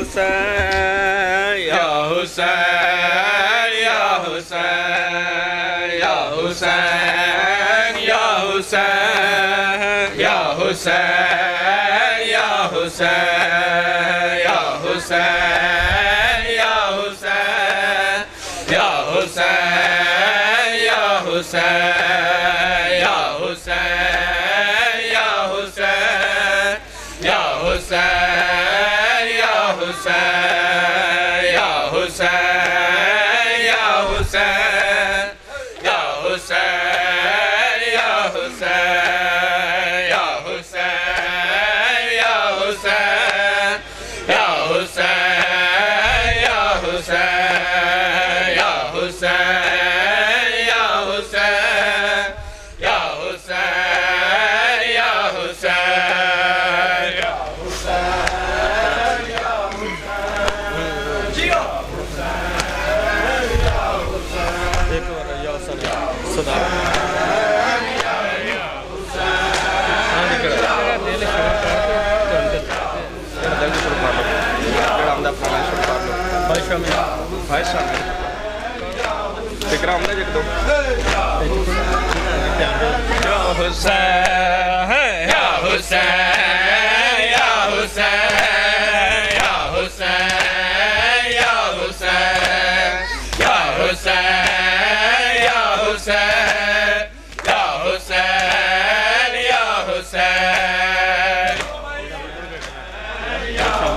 حسین یا حسین یا حسین یا حسین یا حسین یا حسین یا حسین یا حسین یا حسین یا حسین یا حسین یا حسین یا حسین یا حسین Husain, ya Husain, ya Husain, ya Husain, ya Husain, ya Husain, ya Husain, ya Husain, ya Husain, ya Husain, ya Husain, ya Husain, ya Husain, ya Husain. Husain, ya Husain, ya Husain, ya Husain, ya Husain, ya Husain, ya Husain, ya Husain, ya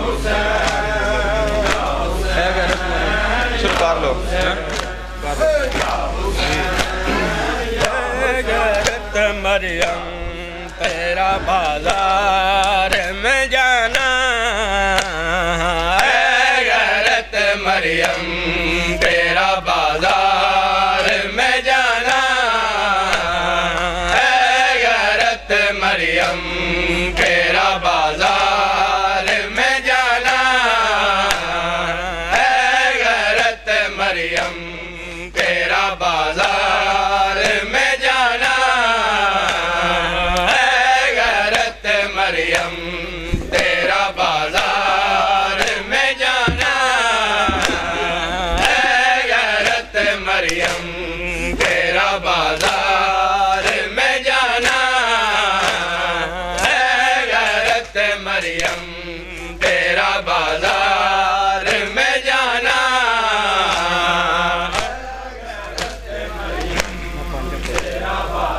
Husain, ya Husain. Shuru kar lo. مریم تیرا بازار میں جانا اے غیرت مریم تیرا بازار میں جانا اے غیرت مریم تیرا بازار میں جانا اے غیرت مریم تیرا بازار میں جانا مریم تیرا بازار میں جانا اے غیرت مریم تیرا بازار میں جانا اے غیرت مریم تیرا بازار میں جانا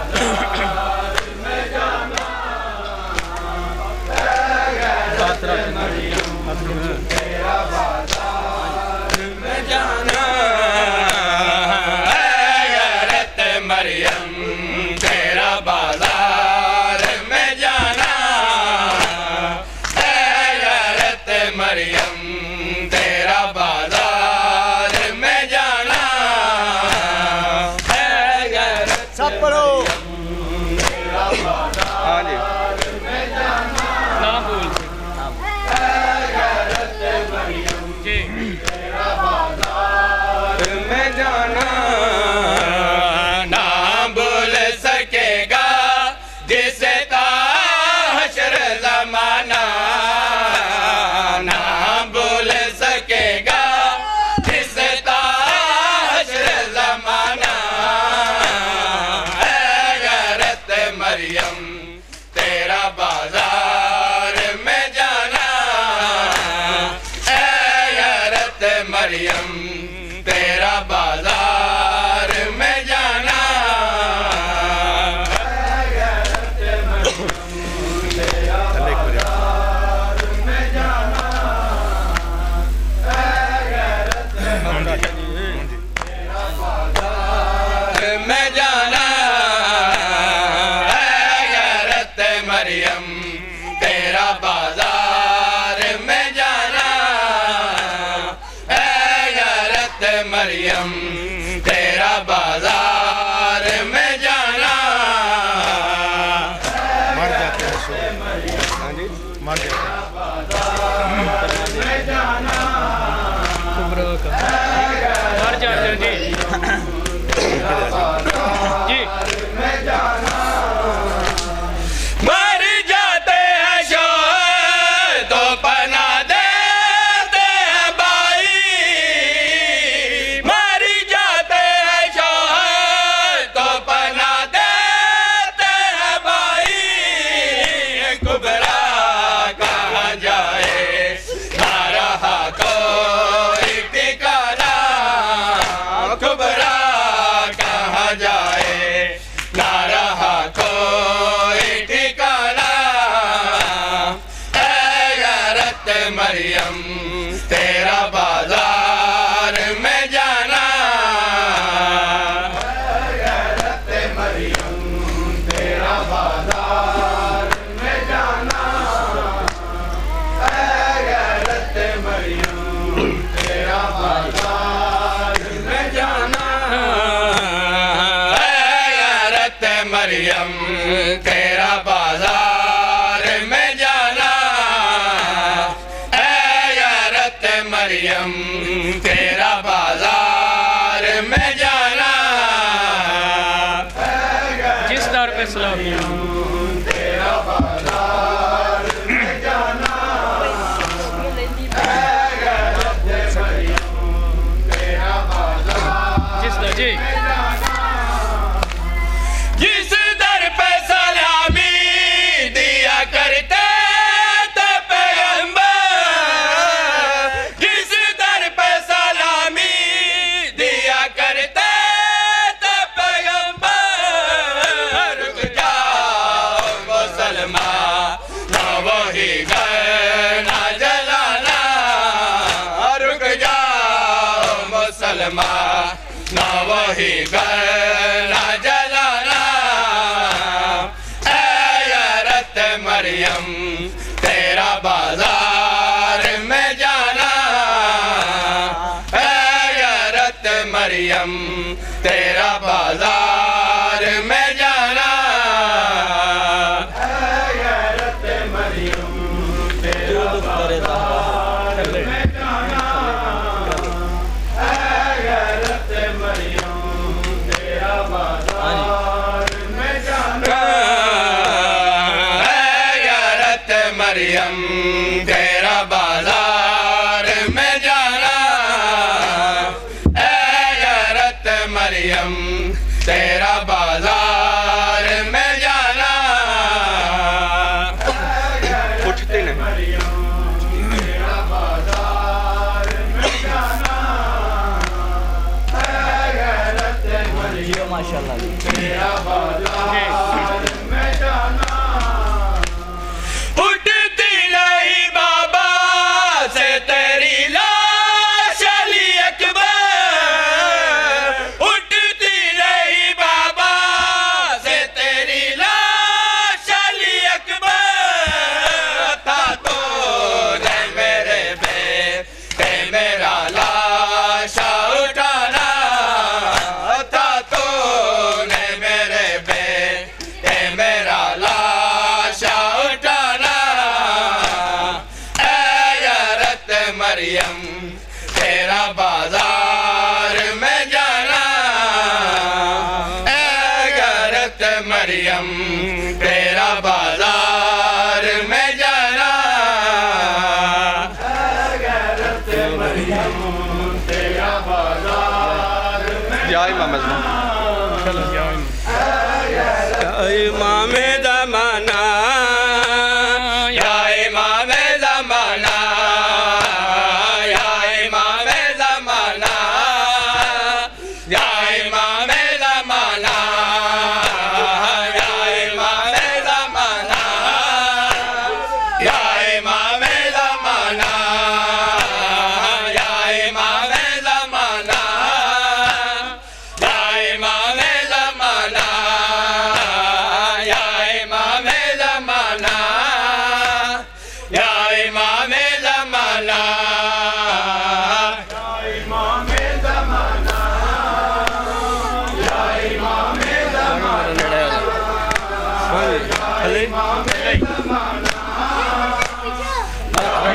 اے غیرت مریم تیرا بازار تیرا بازار میں جانا اے غیرت مریم تیرا بازار میں جانا اے غیرت مریم تیرا بازار میں جانا اے غیرت مریم تیرا بازار میں جانا مریم تیرا بازار میں جانا اے غیرت مریم تیرا بازار میں جانا اے غیرت مریم تیرا بازار میں جانا اے غیرت مریم تیرا بازار میں جانا اے غیرت مریم تیرا بازار میں جانا اے یارت مریم تیرا بازار میں جانا جس دور پہ سلام نہ وہی گلا جلانا اے یارت مریم تیرا بازار میں جانا اے یارت مریم تیرا بازار میں جانا اے یارت مریم تیرا بازار میں جانا مریم تیرا بازار میں جانا اے یارت مریم تیرا بازار میں جانا اٹھتے نہیں مریم تیرا بازار میں جانا اے یارت مریم ماشاءاللہ تیرا بازار میں جانا مریم تیرا بازار میں جانا اے یارت مریم تیرا بازار میں جانا اے یارت مریم تیرا بازار میں جانا اے امام زمانہ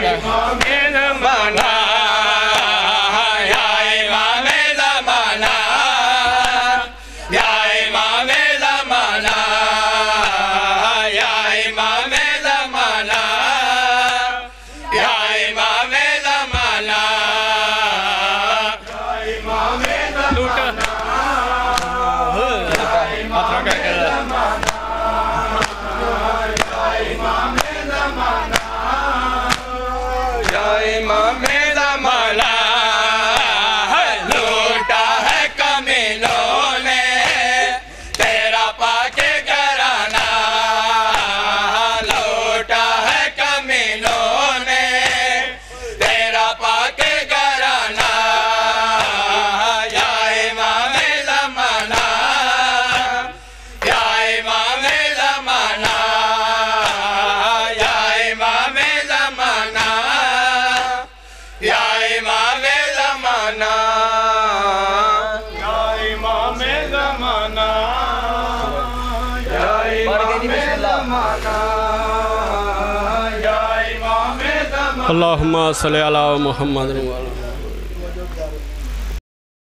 Mom. اللہم صلی علی محمد